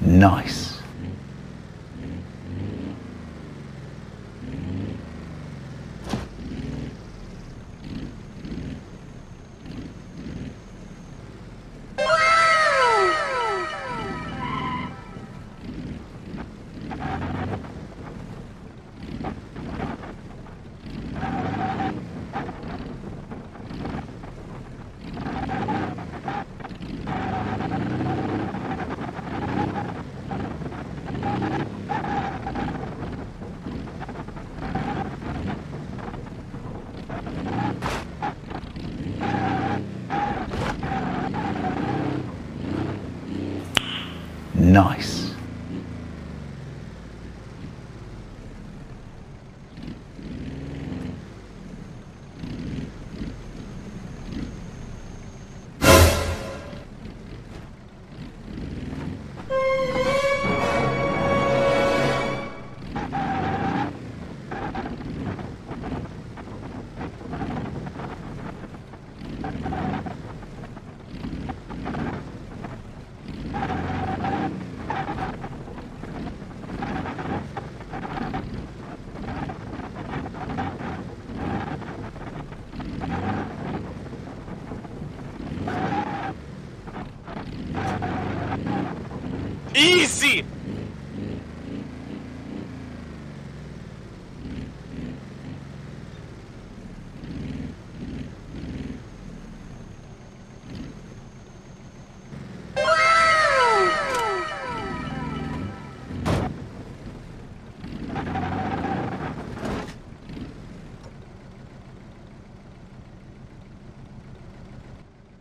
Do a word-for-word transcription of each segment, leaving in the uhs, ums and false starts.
Nice. Nice. Easy!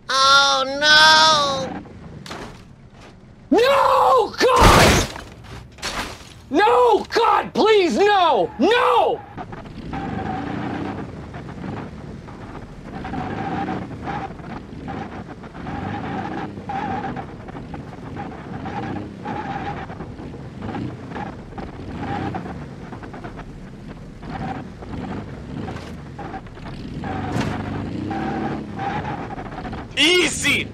Oh no! No! No! God, please, no! No! Easy!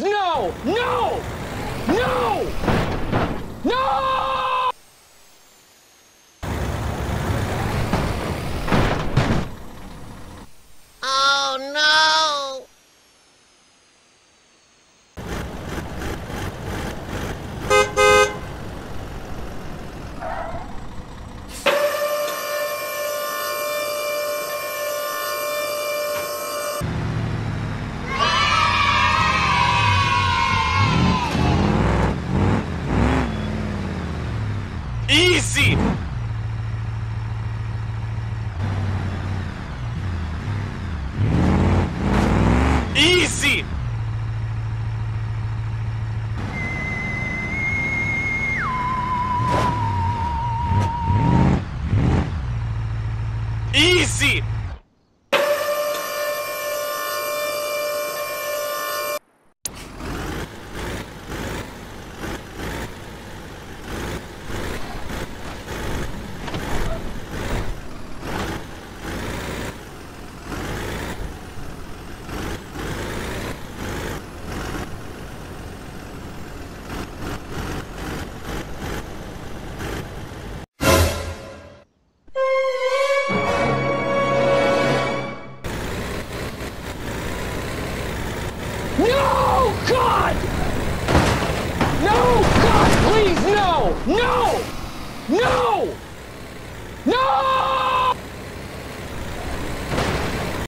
No! No! No! Oh no! Easy! Easy! Easy! God! No! God, please, no! No! No!